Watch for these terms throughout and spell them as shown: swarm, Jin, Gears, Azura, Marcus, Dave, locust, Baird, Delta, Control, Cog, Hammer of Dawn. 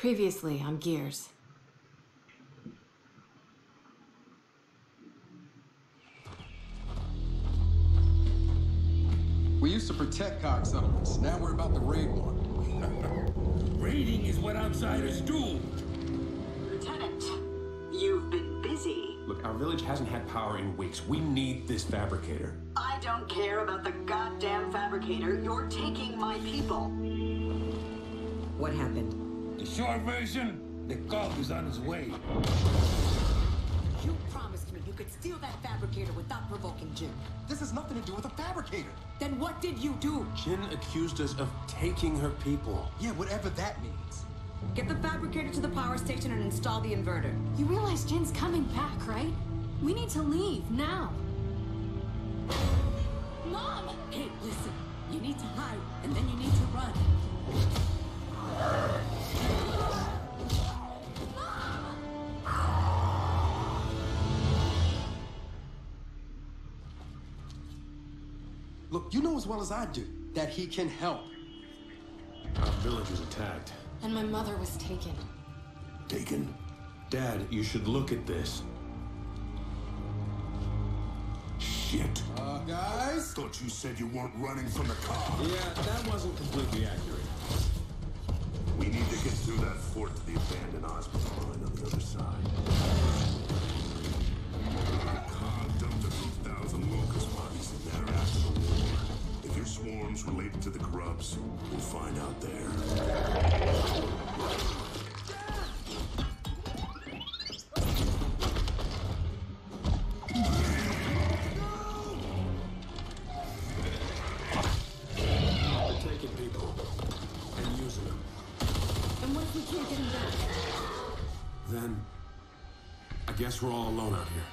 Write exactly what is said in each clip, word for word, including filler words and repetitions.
Previously, I'm Gears. We used to protect Cog settlements. Now we're about to raid one. Raiding is what outsiders do. Lieutenant, you've been busy. Look, our village hasn't had power in weeks. We need this fabricator. I don't care about the goddamn fabricator. You're taking my people. What happened? The short version, the Cog is on his way. You promised me you could steal that fabricator without provoking Jin. This has nothing to do with the fabricator. Then what did you do? Jin accused us of taking her people. Yeah, whatever that means. Get the fabricator to the power station and install the inverter. You realize Jin's coming back, right? We need to leave now. Mom! Hey, listen. You need to hide, and then you need to run. Look, you know as well as I do that he can help. Our village was attacked. And my mother was taken. Taken? Dad, you should look at this. Shit. Uh, guys? Thought you said you weren't running from the car. Yeah, that wasn't completely accurate. We need to get through that fort to the abandoned hospital line on the other side. The car dumped a few thousand locust bodies in there after the war. If your swarm's related to the grubs, we'll find out there. Guess we're all alone out here.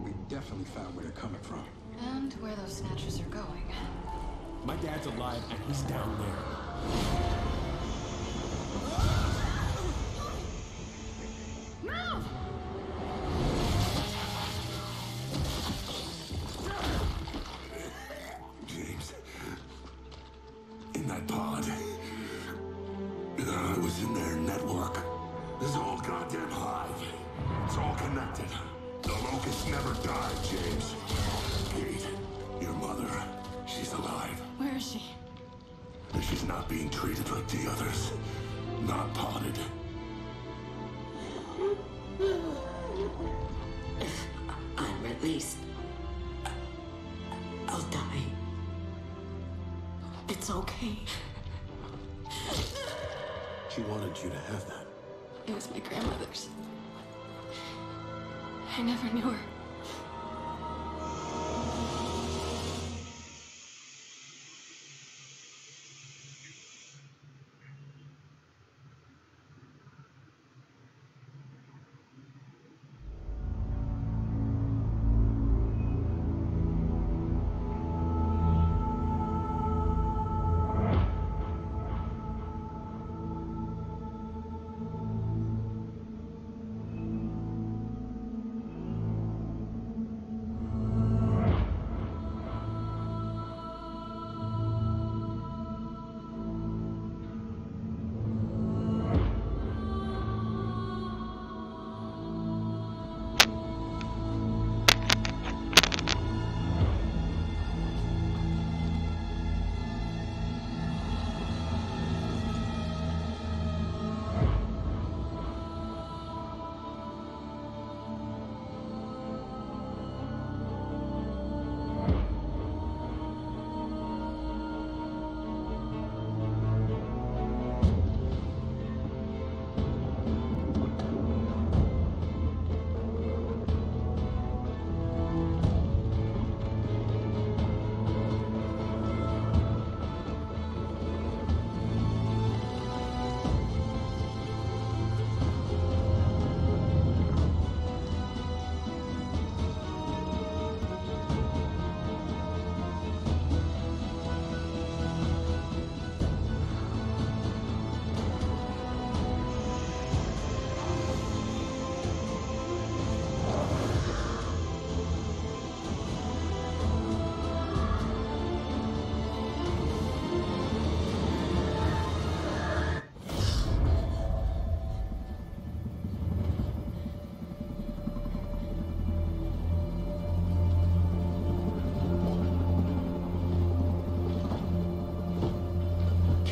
We definitely found where they're coming from. And where those snatchers are going. My dad's alive and he's down there.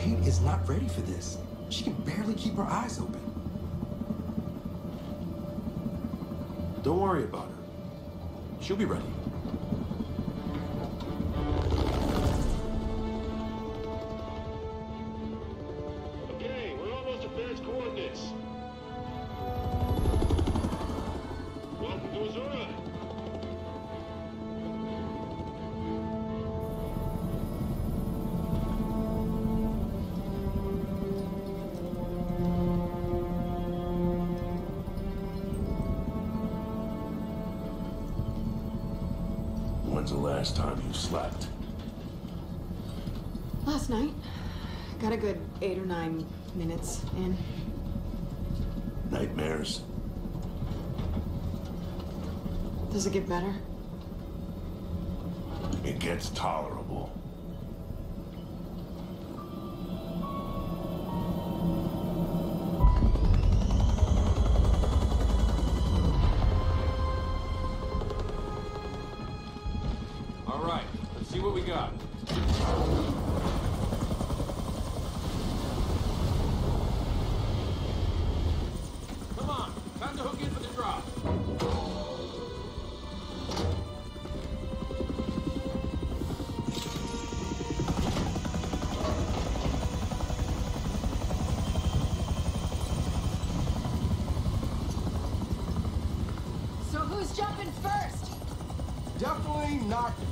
Kate is not ready for this. She can barely keep her eyes open. Don't worry about her. She'll be ready. Okay, we're almost at Baird's coordinates. Welcome to Azura. When's the last time you slept? Last night. Got a good eight or nine minutes in. Nightmares? Does it get better? It gets tolerable.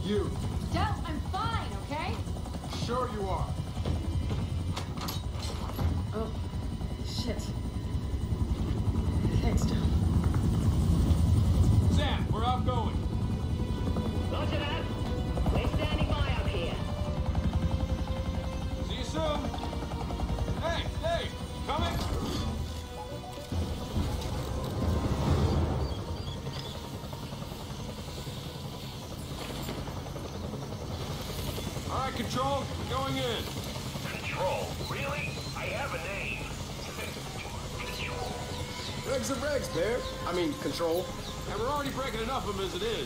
You. Del, I'm fine, okay? Sure you are. Oh, shit. Thanks, Del. Sam, we're outgoing. Roger that. We're standing by up here. See you soon. Hey, Dave, coming? Control, we're going in. Control? Really? I have a name. Regs and regs, Baird. I mean, Control. And we're already breaking enough of them as it is.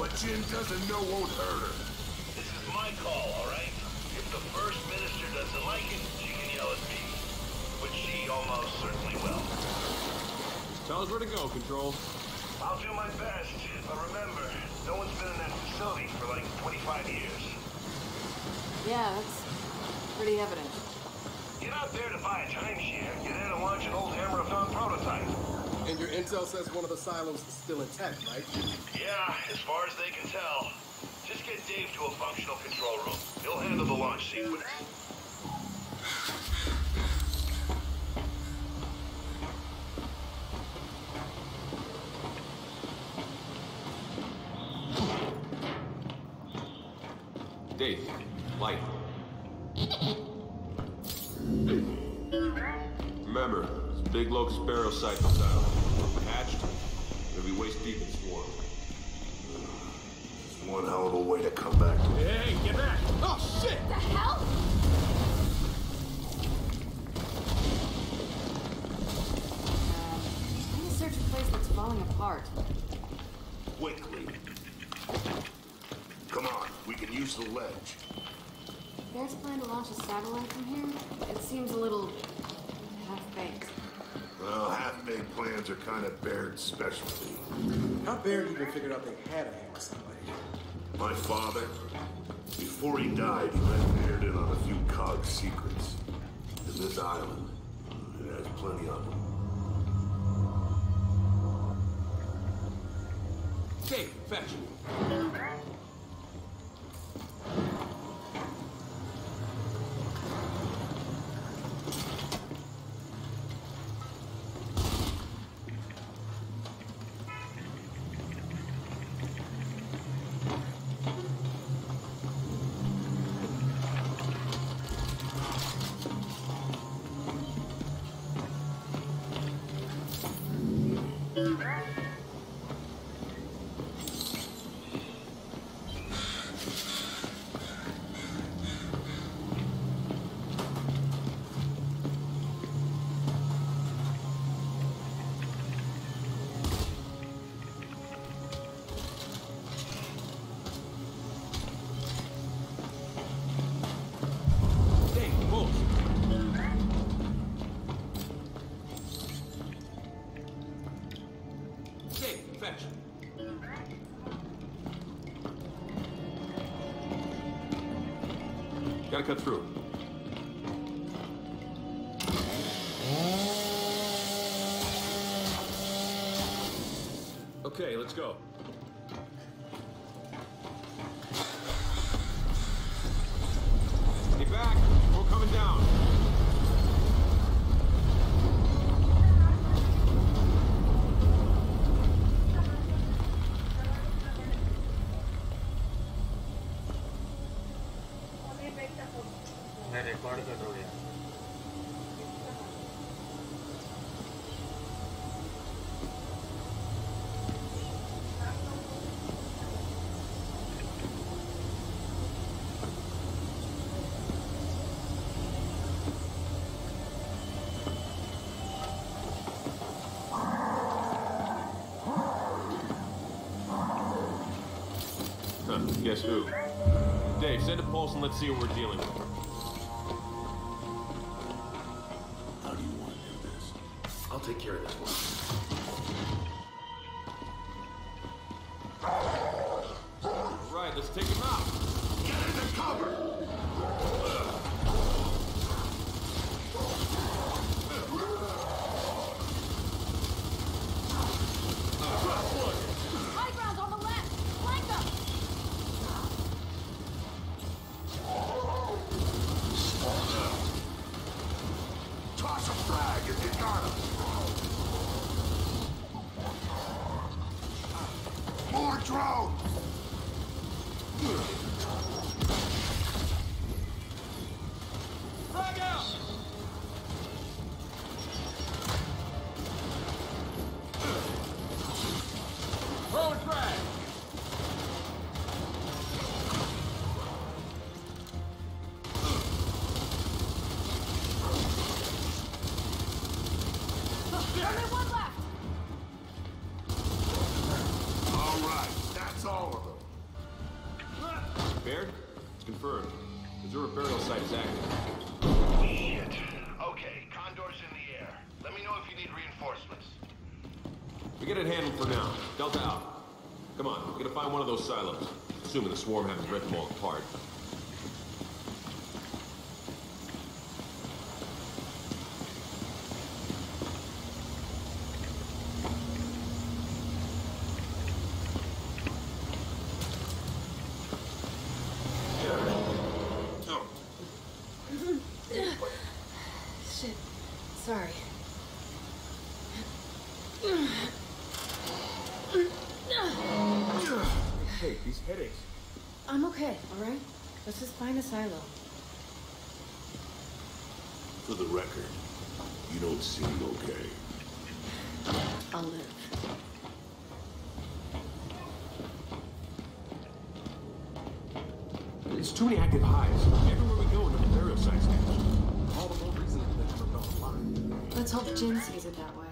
What Jin doesn't know won't hurt her. This is my call, all right? If the First Minister doesn't like it, she can yell at me. Which she almost certainly will. Just tell us where to go, Control. I'll do my best, but remember, no one's been in that facility for like twenty-five years. Yeah, that's pretty evident. You're not there to buy a timeshare. You're there to launch an old Hammer of Dawn prototype. And your intel says one of the silos is still intact, right? Yeah, as far as they can tell. Just get Dave to a functional control room. He'll handle the launch sequence. Dave. Light. Remember, it's a big locust barrel site style. Hatched, it'll be waist deep in swarm. It's one hell of a way to come back to it. Hey, get back! Oh shit! What the hell? I'm gonna search a place that's falling apart. Quickly. Come on, we can use the ledge. Baird's plan to launch a satellite from here? It seems a little half-baked. Well, half-baked plans are kind of Baird's specialty. How Baird even figured out they had a hand with somebody? My father, before he died, he let Baird in on a few Cog secrets. And this island, it has plenty of them. Dave, fetch me. Move. Gotta cut through. Okay, let's go. Get back. We're coming down. Guess who? Dave, send a pulse and let's see what we're dealing with. How do you want to do this? I'll take care of this one. Right, let's take him out. Get into cover! Delta out. Come on, we're gonna find one of those silos. Assuming the swarm hasn't ripped them all apart. Shit. Sorry. Hey, these headaches. I'm okay, all right? Let's just find a silo. For the record, you don't seem okay. I'll live. There's too many active hives. Everywhere we go, the burial sites now. All the more reason that they're not alive. Let's hope Jin sees it that way.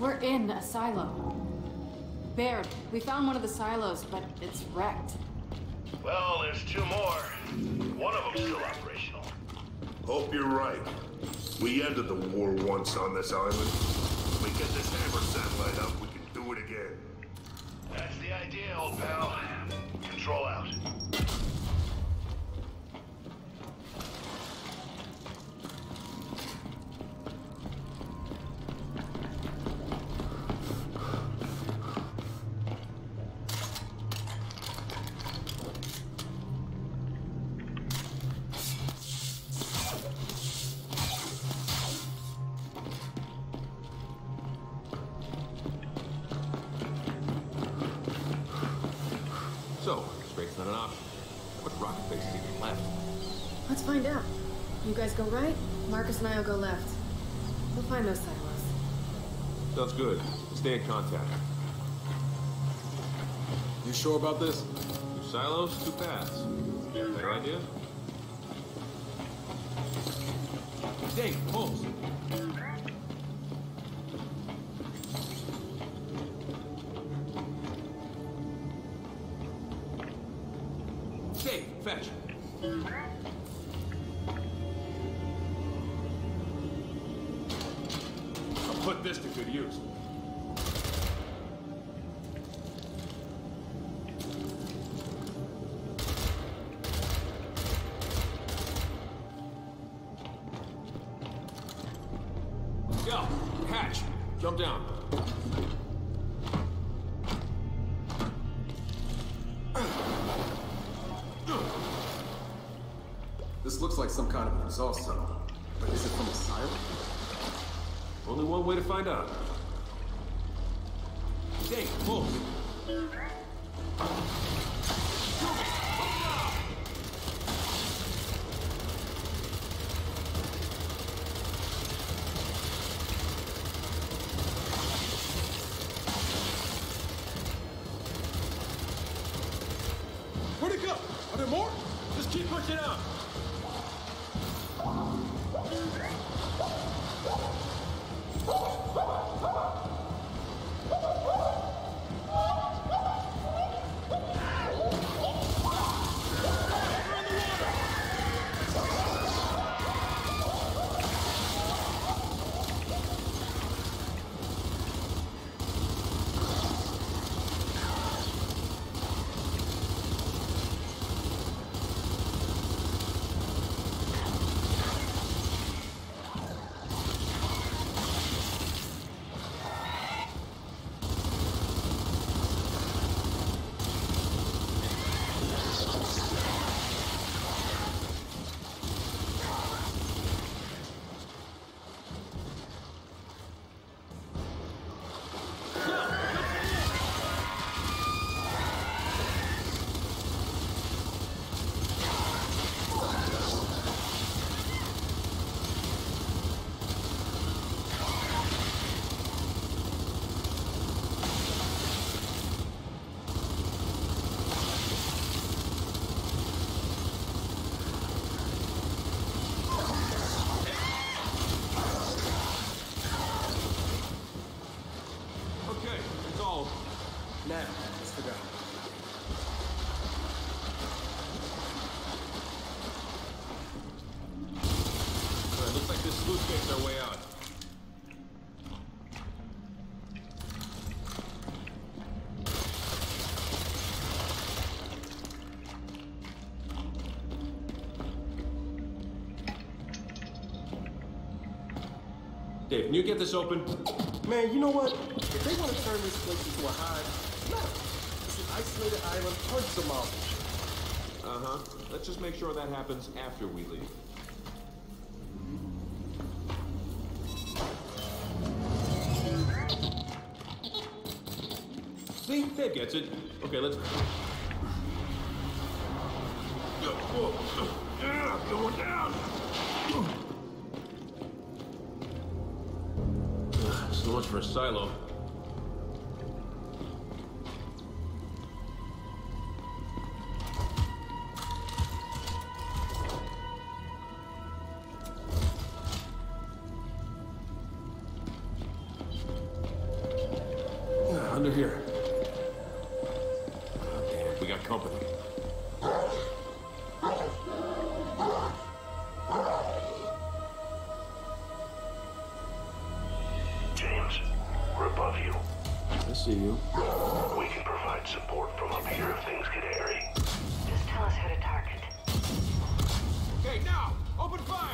We're in a silo. Baird, we found one of the silos, but it's wrecked. Well, there's two more. One of them's still operational. Hope you're right. We ended the war once on this island. If we get this Hammer satellite up, we can do it again. That's the idea, old pal. Control out. Go right, Marcus and I will go left. We'll find those silos. Sounds good. Stay in contact. You sure about this? Two silos, two paths. Better idea? Dave, pulse. Dave, fetch. Put this to good use. Go! Hatch! Jump down. This looks like some kind of an exhaust tunnel, but is it from a siren? Only one way to find out. Dave, pull. Where'd it go? Are there more? Just keep pushing out. Dave, can you get this open? Man, you know what? If they want to turn this place into a hive, no. It's an isolated island hundreds of miles. Uh-huh. Let's just make sure that happens after we leave. See? Dave gets it. Okay, let's... Yeah, going down! So much for a silo. got company. James, we're above you. I see you. We can provide support from up here if things get hairy. Just tell us who to target. Okay, now! Open fire!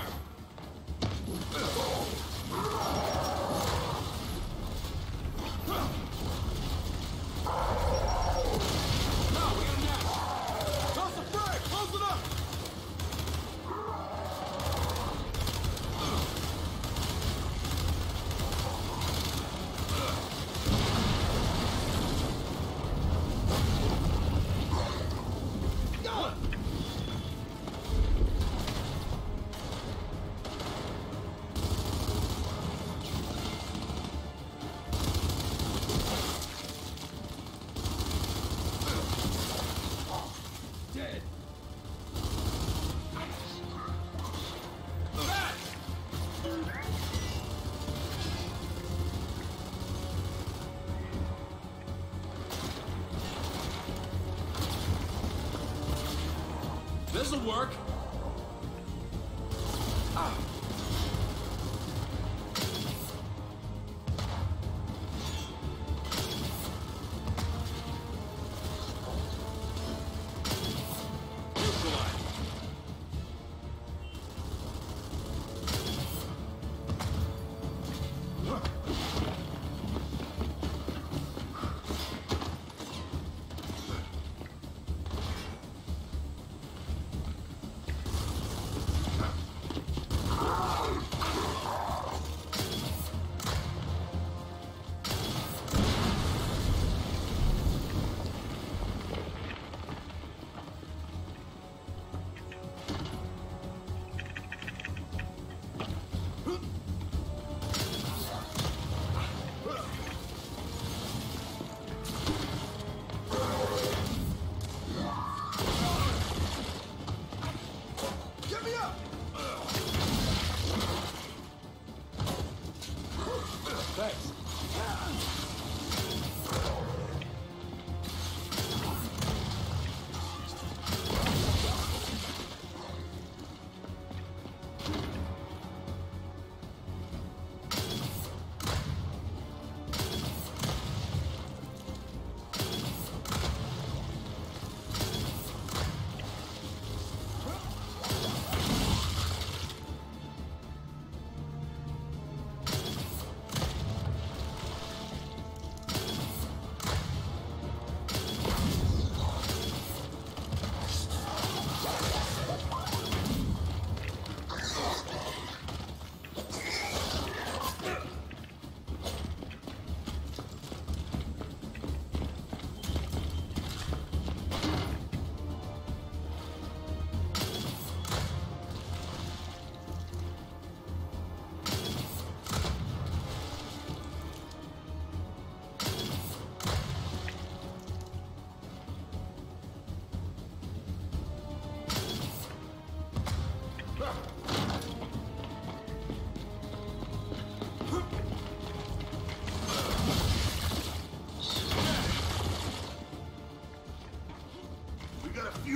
This'll work. Ah.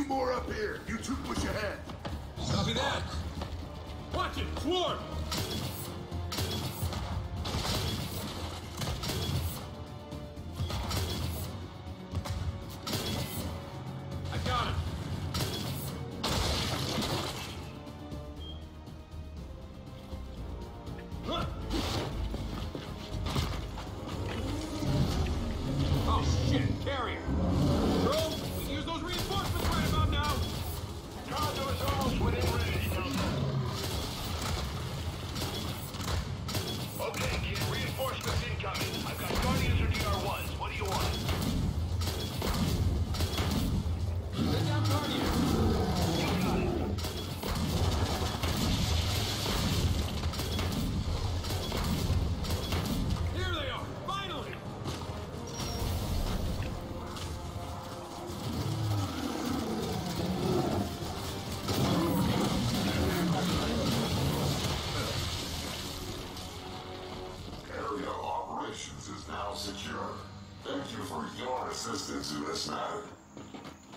More up here. You two push ahead. Copy that. Watch it, swarm. I got it. Huh. Oh shit, carrier. Bro, we can use those reinforcements right about now. God, there was almost when it ready. Okay, kid, reinforcements incoming. I've got Guardians or D R ones. What do you want? Send down Guardians. You got it.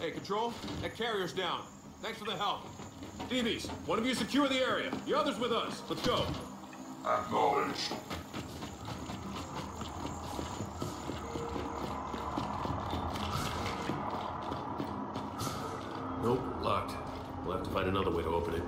Hey, Control, that carrier's down. Thanks for the help. D Bs, one of you secure the area. The other's with us. Let's go. Acknowledged. Nope, locked. We'll have to find another way to open it.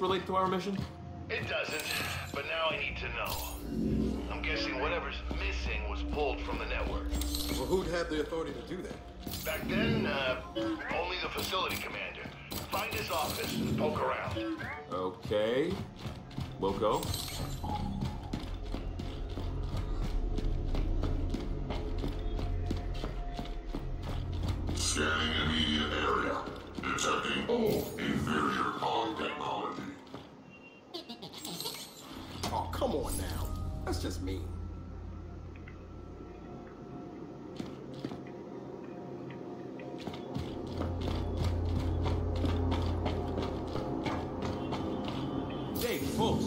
Relate to our mission? It doesn't, but now I need to know. I'm guessing whatever's missing was pulled from the network. Well, who'd have the authority to do that? Back then, uh, only the facility commander. Find his office and poke around. Okay. We'll go. Scanning immediate area. Detecting all inferior Cog technology. Oh, come on now. That's just mean. Dave, folks.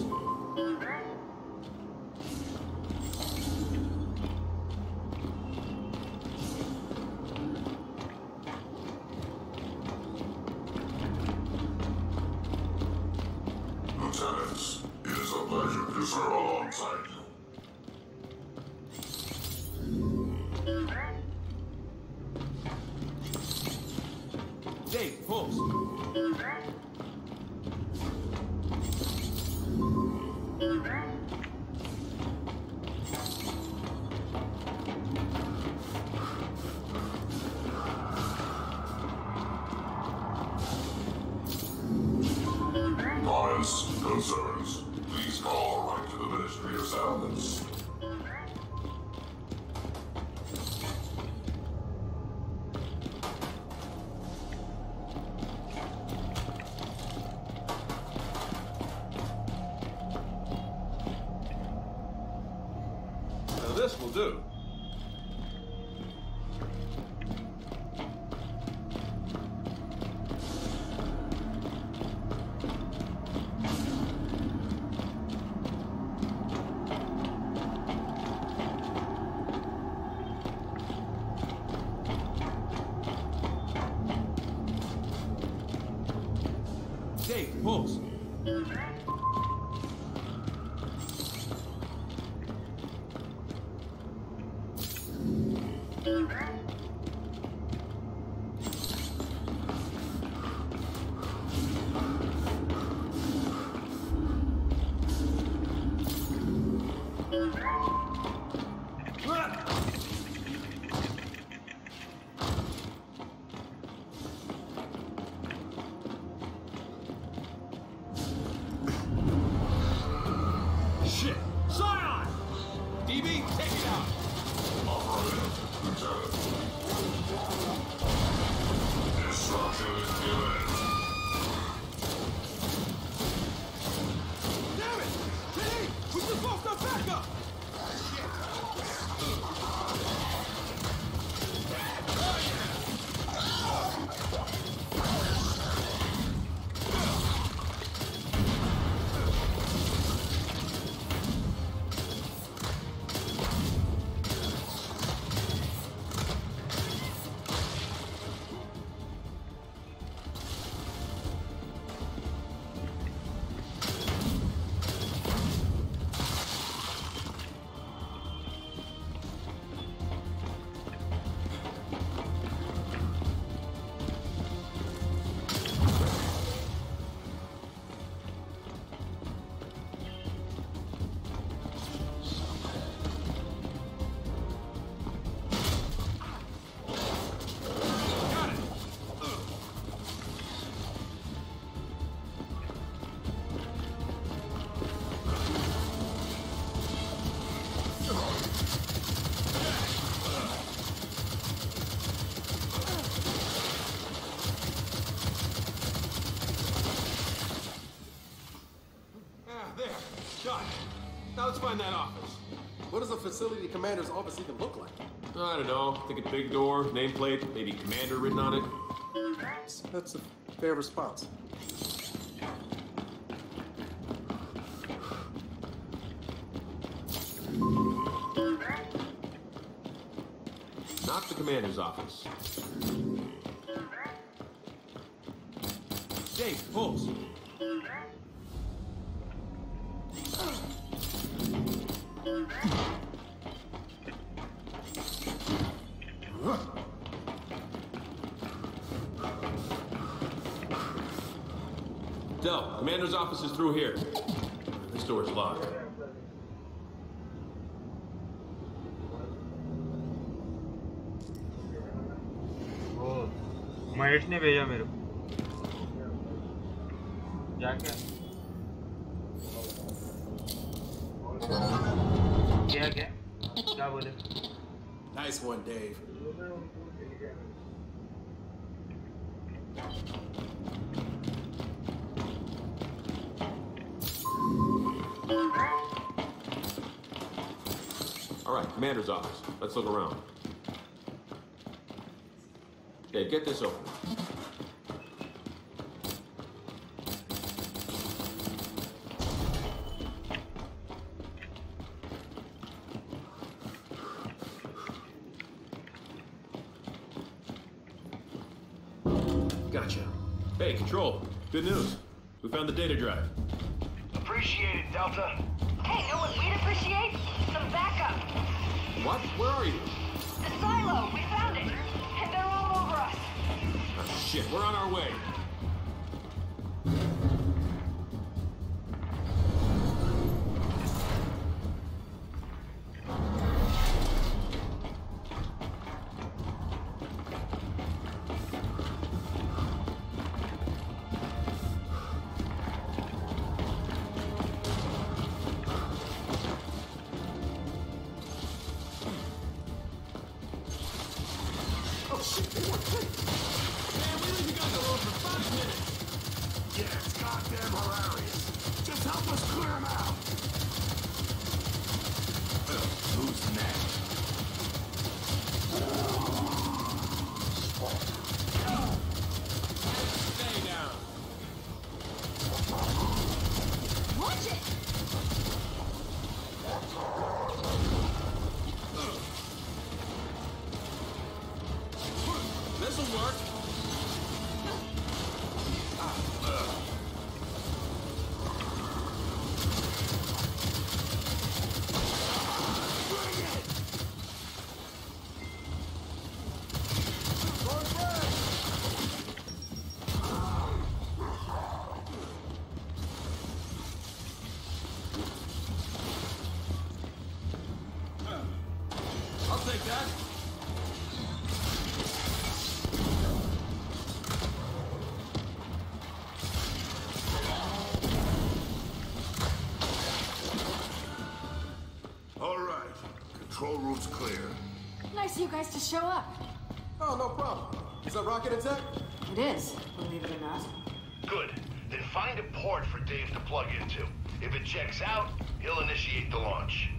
find that office? What does a facility commander's office even look like? I don't know. Think a big door, nameplate, maybe commander written on it. That's a fair response. Not the commander's office. Dave, pulse. Del, commander's office is through here. This door is locked. Mahesh ने भेजा मेरे को जाके क्या क्या क्या बोले nice one Dave All right, commander's office. Let's look around. Okay, get this open. Gotcha. Hey, Control. Good news. We found the data drive. Appreciate it, Delta. Hey, you know what we'd appreciate? Some backup. What? Where are you? The silo. We found it. And they're all over us. Oh, shit, we're on our way. Nice of you guys to show up. Oh, no problem. Is that rocket attack? It is, believe it or not. Good. Then find a port for Dave to plug into. If it checks out, he'll initiate the launch.